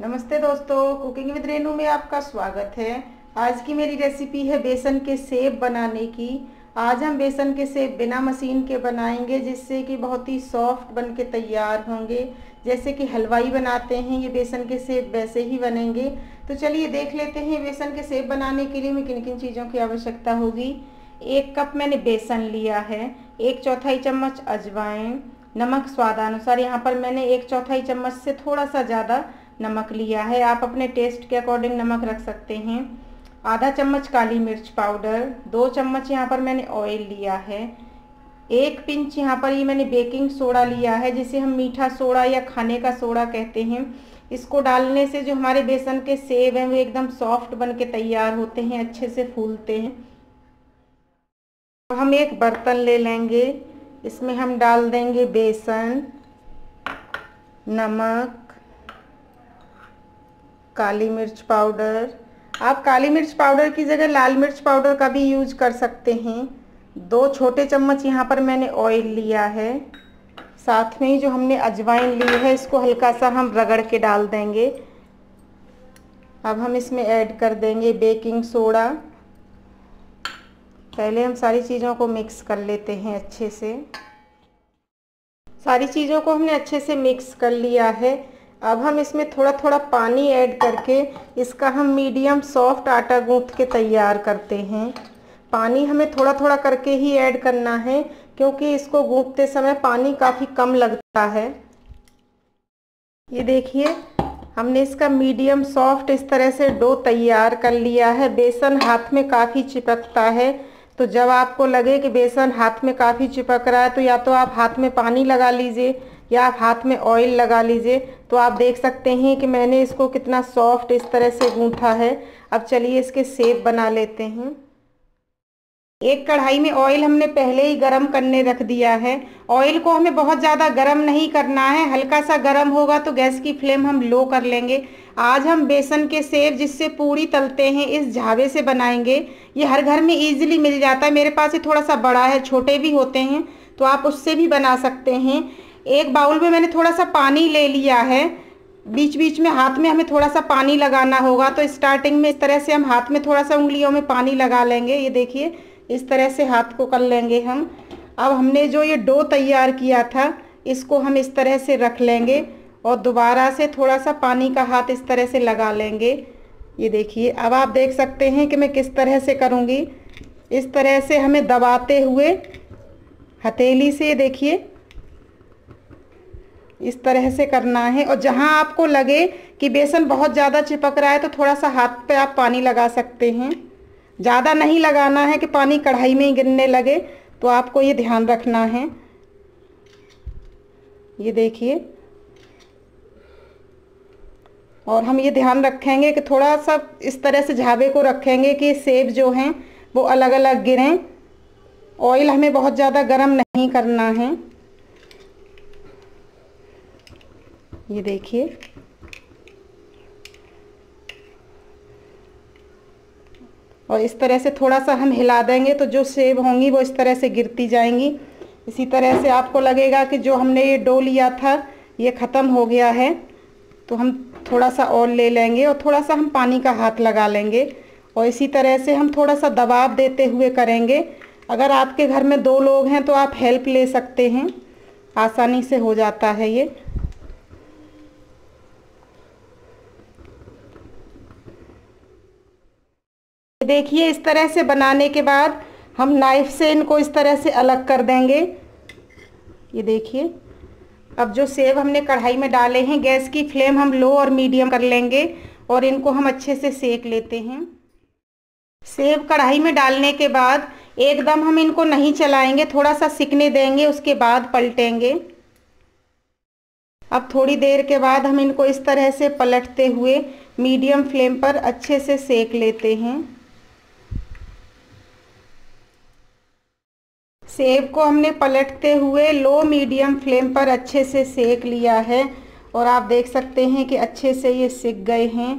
नमस्ते दोस्तों, cooking with Renu में आपका स्वागत है। आज की मेरी रेसिपी है बेसन के सेव बनाने की। आज हम बेसन के सेव बिना मशीन के बनाएंगे, जिससे कि बहुत ही सॉफ्ट बन के तैयार होंगे। जैसे कि हलवाई बनाते हैं, ये बेसन के सेव वैसे ही बनेंगे। तो चलिए देख लेते हैं बेसन के सेव बनाने के लिए हमें किन किन चीज़ों की आवश्यकता होगी। 1 कप मैंने बेसन लिया है, 1 चौथाई चम्मच अजवाइन, नमक स्वादानुसार। यहाँ पर मैंने 1 चौथाई चम्मच से थोड़ा सा ज़्यादा नमक लिया है, आप अपने टेस्ट के अकॉर्डिंग नमक रख सकते हैं। आधा चम्मच काली मिर्च पाउडर, 2 चम्मच यहाँ पर मैंने ऑयल लिया है। 1 पिंच यहाँ पर ये मैंने बेकिंग सोडा लिया है, जिसे हम मीठा सोडा या खाने का सोडा कहते हैं। इसको डालने से जो हमारे बेसन के सेव हैं वो एकदम सॉफ्ट बन के तैयार होते हैं, अच्छे से फूलते हैं। हम एक बर्तन ले लेंगे, इसमें हम डाल देंगे बेसन, नमक, काली मिर्च पाउडर। आप काली मिर्च पाउडर की जगह लाल मिर्च पाउडर का भी यूज कर सकते हैं। 2 छोटे चम्मच यहाँ पर मैंने ऑयल लिया है। साथ में ही जो हमने अजवाइन ली है, इसको हल्का सा हम रगड़ के डाल देंगे। अब हम इसमें ऐड कर देंगे बेकिंग सोडा। पहले हम सारी चीज़ों को मिक्स कर लेते हैं अच्छे से। सारी चीज़ों को हमने अच्छे से मिक्स कर लिया है। अब हम इसमें थोड़ा थोड़ा पानी ऐड करके इसका हम मीडियम सॉफ्ट आटा गूँथ के तैयार करते हैं। पानी हमें थोड़ा थोड़ा करके ही ऐड करना है, क्योंकि इसको गूँथते समय पानी काफ़ी कम लगता है। ये देखिए, हमने इसका मीडियम सॉफ्ट इस तरह से डो तैयार कर लिया है। बेसन हाथ में काफ़ी चिपकता है, तो जब आपको लगे कि बेसन हाथ में काफ़ी चिपक रहा है, तो या तो आप हाथ में पानी लगा लीजिए या आप हाथ में ऑयल लगा लीजिए। तो आप देख सकते हैं कि मैंने इसको कितना सॉफ्ट इस तरह से गूंथा है। अब चलिए इसके सेव बना लेते हैं। 1 कढ़ाई में ऑयल हमने पहले ही गरम करने रख दिया है। ऑयल को हमें बहुत ज़्यादा गरम नहीं करना है, हल्का सा गरम होगा तो गैस की फ्लेम हम लो कर लेंगे। आज हम बेसन के सेव, जिससे पूरी तलते हैं, इस झावे से बनाएंगे। ये हर घर में इजीली मिल जाता है। मेरे पास ये थोड़ा सा बड़ा है, छोटे भी होते हैं, तो आप उससे भी बना सकते हैं। 1 बाउल में मैंने थोड़ा सा पानी ले लिया है। बीच बीच में हाथ में हमें थोड़ा सा पानी लगाना होगा, तो स्टार्टिंग में इस तरह से हम हाथ में थोड़ा सा उंगलियों में पानी लगा लेंगे। ये देखिए, इस तरह से हाथ को कर लेंगे हम। अब हमने जो ये डो तैयार किया था, इसको हम इस तरह से रख लेंगे और दोबारा से थोड़ा सा पानी का हाथ इस तरह से लगा लेंगे। ये देखिए, अब आप देख सकते हैं कि मैं किस तरह से करूँगी। इस तरह से हमें दबाते हुए हथेली से, देखिए, इस तरह से करना है। और जहाँ आपको लगे कि बेसन बहुत ज़्यादा चिपक रहा है, तो थोड़ा सा हाथ पे आप पानी लगा सकते हैं। ज़्यादा नहीं लगाना है कि पानी कढ़ाई में ही गिरने लगे, तो आपको ये ध्यान रखना है। ये देखिए, और हम ये ध्यान रखेंगे कि थोड़ा सा इस तरह से झावे को रखेंगे कि सेब जो हैं वो अलग अलग गिरें। ऑयल हमें बहुत ज़्यादा गर्म नहीं करना है। ये देखिए, और इस तरह से थोड़ा सा हम हिला देंगे, तो जो सेब होंगी वो इस तरह से गिरती जाएंगी। इसी तरह से आपको लगेगा कि जो हमने ये डो लिया था ये ख़त्म हो गया है, तो हम थोड़ा सा और ले लेंगे और थोड़ा सा हम पानी का हाथ लगा लेंगे। और इसी तरह से हम थोड़ा सा दबाव देते हुए करेंगे। अगर आपके घर में 2 लोग हैं तो आप हेल्प ले सकते हैं, आसानी से हो जाता है ये। देखिए, इस तरह से बनाने के बाद हम नाइफ से इनको इस तरह से अलग कर देंगे। ये देखिए, अब जो सेव हमने कढ़ाई में डाले हैं, गैस की फ्लेम हम लो और मीडियम कर लेंगे और इनको हम अच्छे से सेक लेते हैं। सेव कढ़ाई में डालने के बाद एकदम हम इनको नहीं चलाएंगे, थोड़ा सा सिकने देंगे, उसके बाद पलटेंगे। अब थोड़ी देर के बाद हम इनको इस तरह से पलटते हुए मीडियम फ्लेम पर अच्छे से सेक लेते हैं। सेब को हमने पलटते हुए लो मीडियम फ्लेम पर अच्छे से सेक लिया है और आप देख सकते हैं कि अच्छे से ये सिक गए हैं।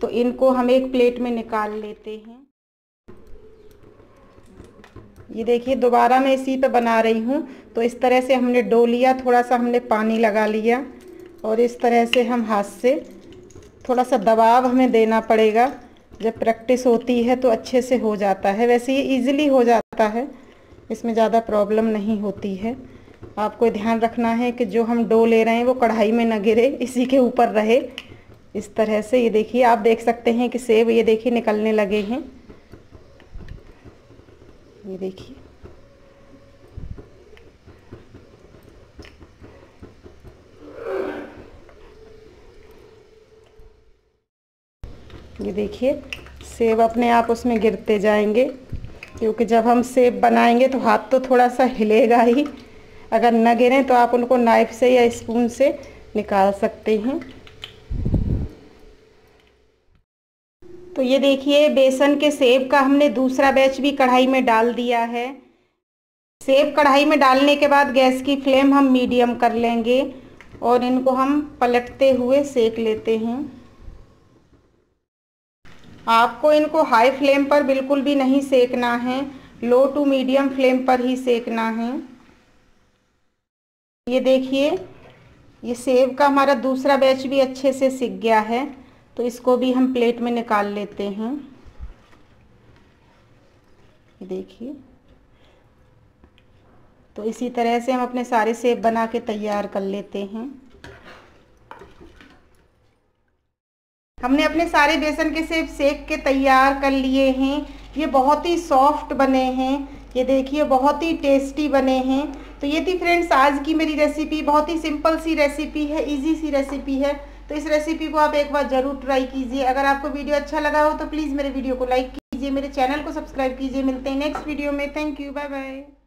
तो इनको हम एक प्लेट में निकाल लेते हैं। ये देखिए, दोबारा मैं इसी पे बना रही हूँ। तो इस तरह से हमने डो लिया, थोड़ा सा हमने पानी लगा लिया और इस तरह से हम हाथ से थोड़ा सा दबाव हमें देना पड़ेगा। जब प्रैक्टिस होती है तो अच्छे से हो जाता है। वैसे ये इजीली हो जाता है, इसमें ज़्यादा प्रॉब्लम नहीं होती है। आपको ध्यान रखना है कि जो हम डो ले रहे हैं वो कढ़ाई में न गिरे, इसी के ऊपर रहे। इस तरह से ये देखिए, आप देख सकते हैं कि सेब ये देखिए निकलने लगे हैं। ये देखिए, ये देखिए सेब अपने आप उसमें गिरते जाएंगे, क्योंकि जब हम सेब बनाएंगे तो हाथ तो थोड़ा सा हिलेगा ही। अगर न गिरें तो आप उनको नाइफ से या स्पून से निकाल सकते हैं। तो ये देखिए बेसन के सेब का हमने दूसरा बैच भी कढ़ाई में डाल दिया है। सेब कढ़ाई में डालने के बाद गैस की फ्लेम हम मीडियम कर लेंगे और इनको हम पलटते हुए सेक लेते हैं। आपको इनको हाई फ्लेम पर बिल्कुल भी नहीं सेकना है, लो टू मीडियम फ्लेम पर ही सेकना है। ये देखिए, ये सेब का हमारा दूसरा बैच भी अच्छे से सिक गया है, तो इसको भी हम प्लेट में निकाल लेते हैं। ये देखिए, तो इसी तरह से हम अपने सारे सेब बना के तैयार कर लेते हैं। हमने अपने सारे बेसन के सेब सेक के तैयार कर लिए हैं। ये बहुत ही सॉफ्ट बने हैं, ये देखिए बहुत ही टेस्टी बने हैं। तो ये थी फ्रेंड्स आज की मेरी रेसिपी, बहुत ही सिंपल सी रेसिपी है, इजी सी रेसिपी है। तो इस रेसिपी को आप एक बार ज़रूर ट्राई कीजिए। अगर आपको वीडियो अच्छा लगा हो तो प्लीज़ मेरे वीडियो को लाइक कीजिए, मेरे चैनल को सब्सक्राइब कीजिए। मिलते हैं नेक्स्ट वीडियो में। Thank you, bye bye.